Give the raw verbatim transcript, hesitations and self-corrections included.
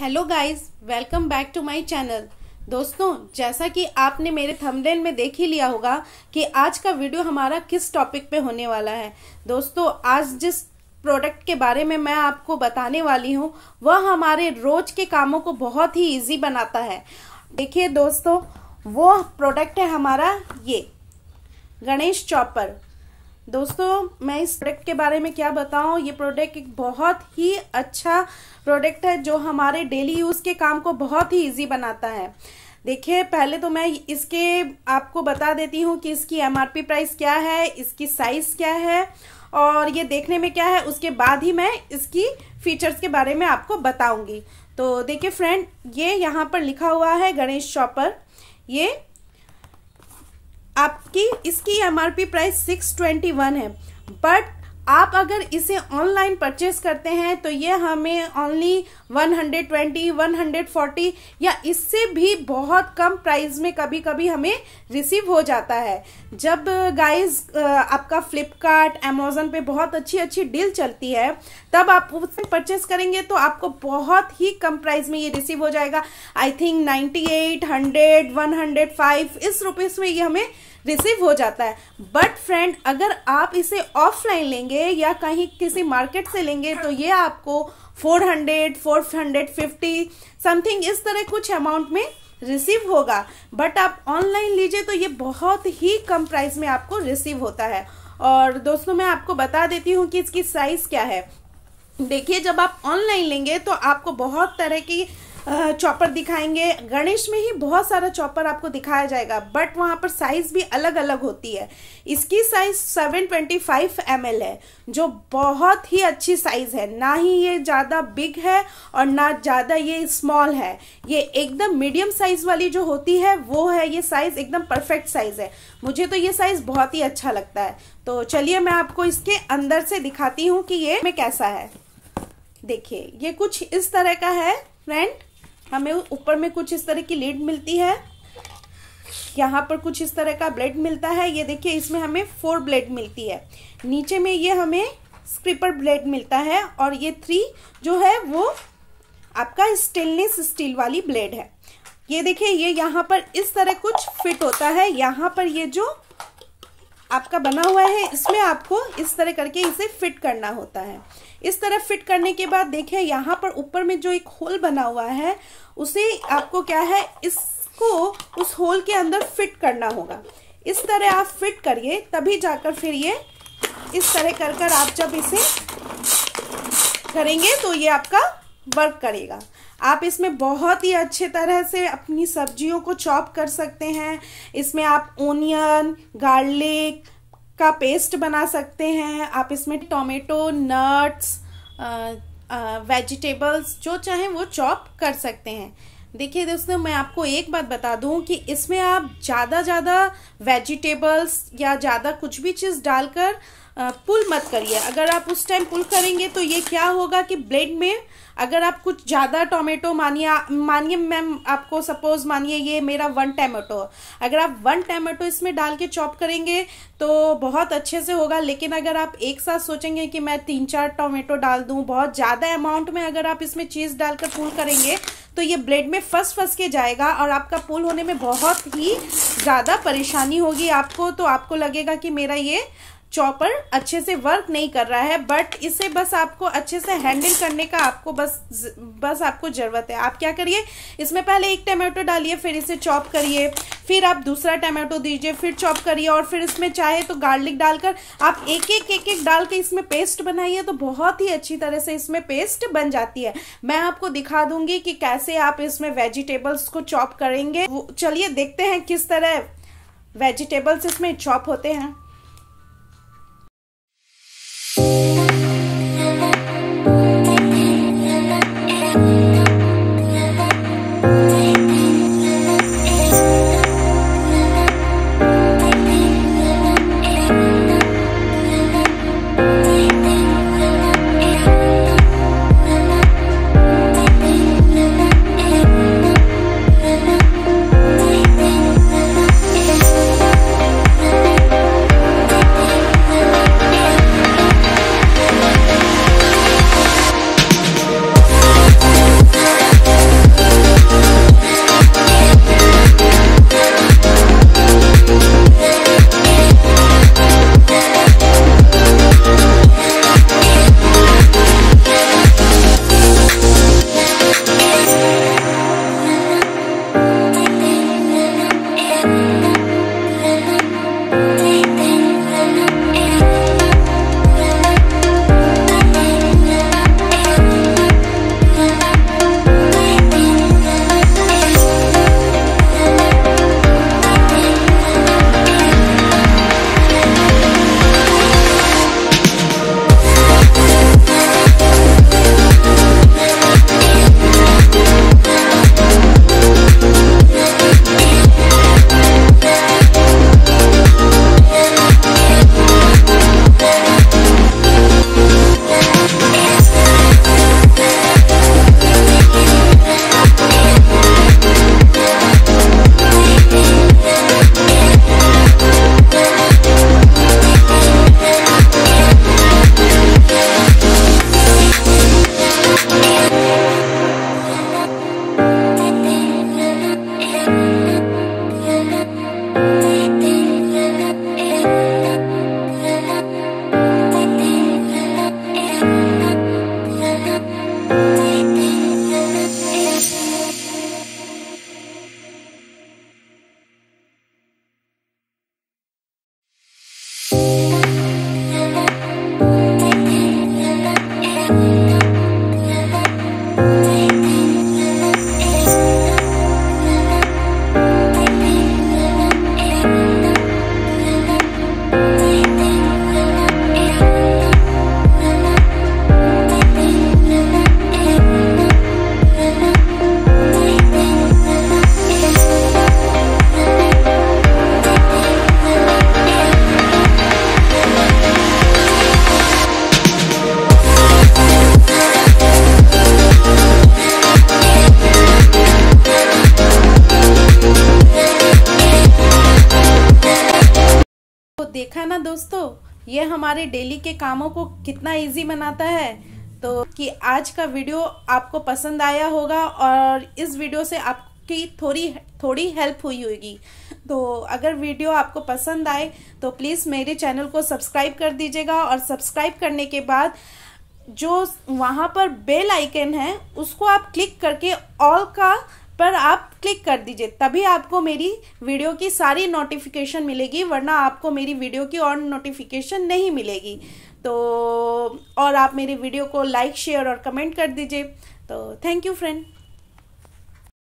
Hello guys, welcome back to my channel. दोस्तों, जैसा कि आपने मेरे थंबनेल में देख ही लिया होगा कि आज का वीडियो हमारा किस टॉपिक पे होने वाला है। दोस्तों, आज जिस प्रोडक्ट के बारे में मैं आपको बताने वाली हूँ वह हमारे रोज के कामों को बहुत ही इजी बनाता है। देखिए दोस्तों, वो प्रोडक्ट है हमारा ये गणेश चॉपर। दोस्तों, मैं इस प्रोडक्ट के बारे में क्या बताऊं, ये प्रोडक्ट एक बहुत ही अच्छा प्रोडक्ट है जो हमारे डेली यूज़ के काम को बहुत ही इजी बनाता है। देखिए, पहले तो मैं इसके आपको बता देती हूँ कि इसकी एमआरपी प्राइस क्या है, इसकी साइज़ क्या है और ये देखने में क्या है, उसके बाद ही मैं इसकी फीचर्स के बारे में आपको बताऊँगी। तो देखिए फ्रेंड, ये यहाँ पर लिखा हुआ है गणेश चॉपर। ये आपकी इसकी MRP price six twenty one है, बट आप अगर इसे ऑनलाइन परचेस करते हैं तो ये हमें only one twenty, one forty या इससे भी बहुत कम प्राइस में कभी कभी हमें रिसीव हो जाता है। जब गाइस आपका फ्लिपकार्ट, अमेज़न पे बहुत अच्छी अच्छी डील चलती है तब आप उससे परचेस करेंगे तो आपको बहुत ही कम प्राइस में ये रिसीव हो जाएगा। I think ninety eight, hundred, one hundred five इस रुपीस में ये हमें रिसीव हो जाता है। बट फ्रेंड, अगर आप इसे ऑफलाइन लेंगे या कहीं किसी मार्केट से लेंगे तो ये आपको four hundred, four fifty something इस तरह कुछ अमाउंट में रिसीव होगा। बट आप ऑनलाइन लीजिए तो ये बहुत ही कम प्राइस में आपको रिसीव होता है। और दोस्तों, मैं आपको बता देती हूँ कि इसकी साइज़ क्या है। देखिए, जब आप ऑनलाइन लेंगे तो आपको बहुत तरह की चॉपर दिखाएंगे, गणेश में ही बहुत सारा चॉपर आपको दिखाया जाएगा, बट वहाँ पर साइज़ भी अलग अलग होती है। इसकी size seven twenty five M L है जो बहुत ही अच्छी साइज़ है, ना ही ये ज़्यादा बिग है और ना ज़्यादा ये स्मॉल है। ये एकदम मीडियम साइज़ वाली जो होती है वो है ये साइज़, एकदम परफेक्ट साइज़ है। मुझे तो ये साइज़ बहुत ही अच्छा लगता है। तो चलिए, मैं आपको इसके अंदर से दिखाती हूँ कि ये में कैसा है। देखिए, ये कुछ इस तरह का है फ्रेंड। हमें ऊपर में कुछ इस तरह की लीड मिलती है, यहाँ पर कुछ इस तरह का ब्लेड मिलता है। ये देखिए, इसमें हमें फोर ब्लेड मिलती है। नीचे में ये हमें स्क्रिपर ब्लेड मिलता है और ये थ्री जो है वो आपका स्टेनलेस स्टील वाली ब्लेड है। ये देखिए, ये यहाँ पर इस तरह कुछ फिट होता है। यहाँ पर ये जो आपका बना हुआ है इसमें आपको इस तरह करके इसे फिट करना होता है। इस तरह फिट करने के बाद देखिए, यहाँ पर ऊपर में जो एक होल बना हुआ है उसे आपको क्या है, इसको उस होल के अंदर फिट करना होगा। इस तरह आप फिट करिए तभी जाकर फिर ये इस तरह कर कर आप जब इसे करेंगे तो ये आपका वर्क करेगा। आप इसमें बहुत ही अच्छे तरह से अपनी सब्जियों को चॉप कर सकते हैं। इसमें आप ओनियन, गार्लिक का पेस्ट बना सकते हैं। आप इसमें टोमेटो, नट्स, वेजिटेबल्स जो चाहें वो चॉप कर सकते हैं। देखिए दोस्तों, मैं आपको एक बात बता दूं कि इसमें आप ज़्यादा ज़्यादा वेजिटेबल्स या ज़्यादा कुछ भी चीज़ डालकर पुल मत करिए। अगर आप उस टाइम पुल करेंगे तो ये क्या होगा कि ब्लेड में अगर आप कुछ ज़्यादा टोमेटो, मानिए मानिए मैम आपको सपोज़ मानिए ये मेरा वन टमाटो, अगर आप वन टमाटो इसमें डाल के चॉप करेंगे तो बहुत अच्छे से होगा। लेकिन अगर आप एक साथ सोचेंगे कि मैं तीन चार टोमेटो डाल दूं, बहुत ज़्यादा अमाउंट में अगर आप इसमें चीज़ डालकर पुल करेंगे तो ये ब्लेड में फंस फंस के जाएगा और आपका पुल होने में बहुत ही ज़्यादा परेशानी होगी आपको। तो आपको लगेगा कि मेरा ये चॉपर अच्छे से वर्क नहीं कर रहा है, बट इसे बस आपको अच्छे से हैंडल करने का आपको बस बस आपको ज़रूरत है। आप क्या करिए, इसमें पहले एक टमाटो डालिए, फिर इसे चॉप करिए, फिर आप दूसरा टमाटो दीजिए, फिर चॉप करिए और फिर इसमें चाहे तो गार्लिक डालकर आप एक एक एक एक डाल के इसमें पेस्ट बनाइए तो बहुत ही अच्छी तरह से इसमें पेस्ट बन जाती है। मैं आपको दिखा दूंगी कि कैसे आप इसमें वेजिटेबल्स को चॉप करेंगे। चलिए देखते हैं किस तरह वेजिटेबल्स इसमें चॉप होते हैं। देखा ना दोस्तों, ये हमारे डेली के कामों को कितना इजी बनाता है। तो कि आज का वीडियो आपको पसंद आया होगा और इस वीडियो से आपकी थोड़ी थोड़ी हेल्प हुई होगी। तो अगर वीडियो आपको पसंद आए तो प्लीज़ मेरे चैनल को सब्सक्राइब कर दीजिएगा और सब्सक्राइब करने के बाद जो वहाँ पर बेल आइकन है उसको आप क्लिक करके ऑल का पर आप क्लिक कर दीजिए, तभी आपको मेरी वीडियो की सारी नोटिफिकेशन मिलेगी, वरना आपको मेरी वीडियो की और नोटिफिकेशन नहीं मिलेगी। तो और आप मेरे वीडियो को लाइक शेयर और कमेंट कर दीजिए। तो थैंक यू फ्रेंड।